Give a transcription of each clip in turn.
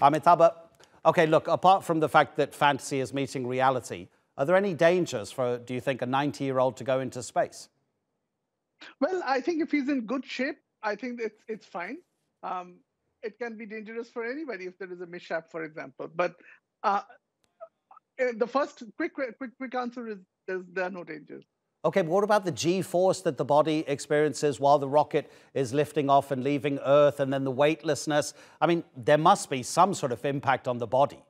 Amitabha, okay, look, apart from the fact that fantasy is meeting reality, are there any dangers for, do you think, a 90-year-old to go into space? Well, I think if he's in good shape, I think it's fine. It can be dangerous for anybody if there is a mishap, for example. But the first quick answer is there are no dangers. Okay, but what about the G-force that the body experiences while the rocket is lifting off and leaving Earth, and then the weightlessness? I mean, there must be some sort of impact on the body.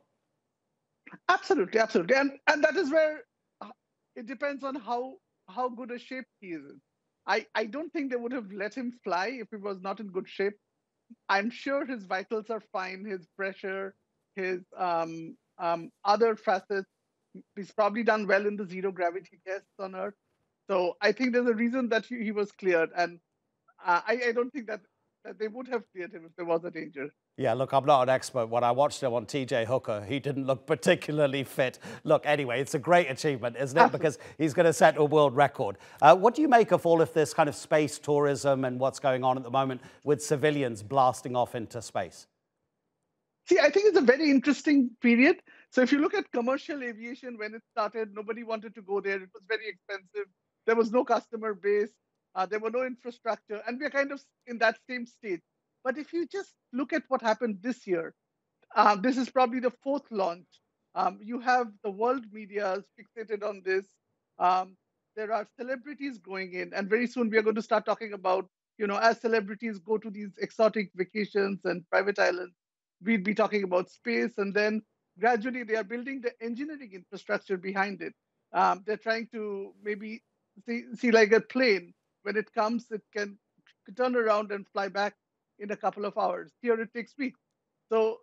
Absolutely, absolutely. And that is where it depends on how good a shape he is in. I don't think they would have let him fly if he was not in good shape. I'm sure his vitals are fine, his pressure, his other facets. He's probably done well in the zero-gravity tests on Earth. So I think there's a reason that he was cleared, and I don't think that they would have cleared him if there was a danger. Yeah, look, I'm not an expert. When I watched him on TJ Hooker, he didn't look particularly fit. Look, anyway, it's a great achievement, isn't it? Because he's going to set a world record. What do you make of all of this kind of space tourism and what's going on at the moment with civilians blasting off into space? See, I think it's a very interesting period. So if you look at commercial aviation, when it started, nobody wanted to go there. It was very expensive. There was no customer base. There were no infrastructure. And we're kind of in that same state. But if you just look at what happened this year, this is probably the fourth launch. You have the world media fixated on this. There are celebrities going in. And very soon we are going to start talking about, you know, as celebrities go to these exotic vacations and private islands, we'd be talking about space. And then gradually they are building the engineering infrastructure behind it. They're trying to maybe see like a plane. When it comes, it can turn around and fly back in a couple of hours. Here it takes weeks. So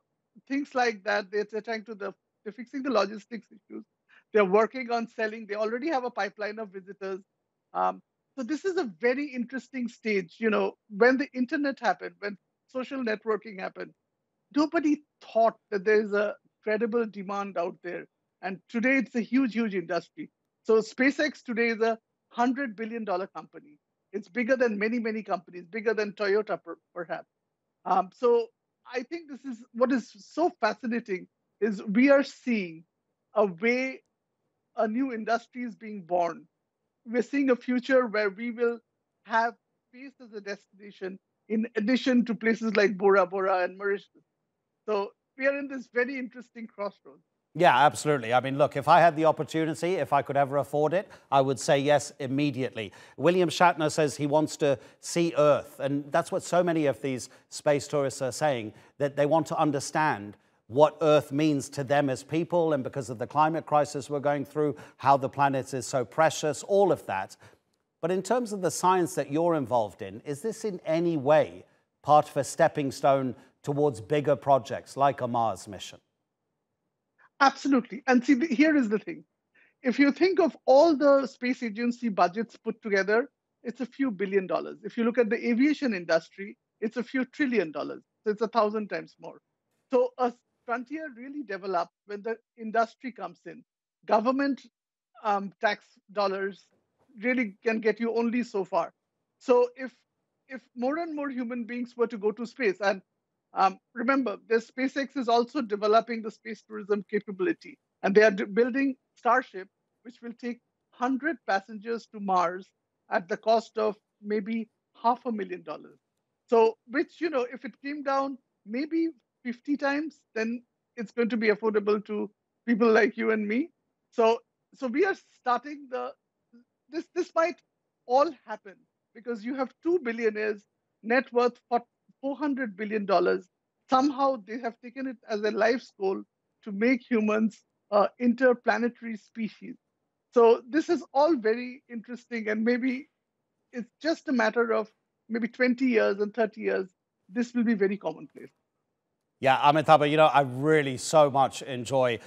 things like that, they're fixing the logistics issues. They're working on selling. They already have a pipeline of visitors. So this is a very interesting stage. You know, when the internet happened, when social networking happened, nobody thought that there's a credible demand out there. And today it's a huge, huge industry. So SpaceX today is a $100 billion company. It's bigger than many, many companies, bigger than Toyota, perhaps. So I think this is what is so fascinating is we are seeing a way a new industry is being born. We're seeing a future where we will have space as a destination in addition to places like Bora Bora and Mauritius. So we are in this very interesting crossroads. Yeah, absolutely. I mean, look, if I had the opportunity, if I could ever afford it, I would say yes immediately. William Shatner says he wants to see Earth, and that's what so many of these space tourists are saying, that they want to understand what Earth means to them as people, and because of the climate crisis we're going through, how the planet is so precious, all of that. But in terms of the science that you're involved in, is this in any way part of a stepping stone towards bigger projects like a Mars mission? Absolutely. And see, here is the thing. If you think of all the space agency budgets put together, it's a few $billions. If you look at the aviation industry, it's a few $trillions. So it's 1,000 times more. So a frontier really develops when the industry comes in. Government tax dollars really can get you only so far. So if more and more human beings were to go to space, and remember, SpaceX is also developing the space tourism capability, and they are building Starship, which will take 100 passengers to Mars at the cost of maybe $500,000. So, which, you know, if it came down maybe 50 times, then it's going to be affordable to people like you and me. So we are starting this might all happen because you have two billionaires, net worth $400 billion. Somehow they have taken it as a life's goal to make humans interplanetary species. So this is all very interesting, and maybe it's just a matter of maybe 20 years and 30 years. This will be very commonplace. Yeah, Amitabha, you know, I really so much enjoy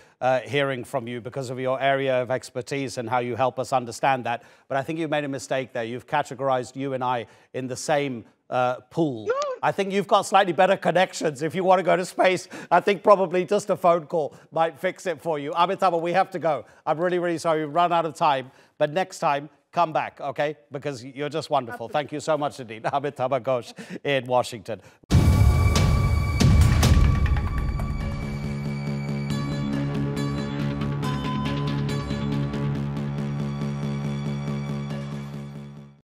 hearing from you because of your area of expertise and how you help us understand that. But I think you made a mistake there. You've categorized you and I in the same pool. No. I think you've got slightly better connections. If you want to go to space, I think probably just a phone call might fix it for you. Amitabha, we have to go. I'm really, really sorry we've run out of time. But next time, come back, okay? Because you're just wonderful. Absolutely. Thank you so much indeed. Amitabha Ghosh in Washington.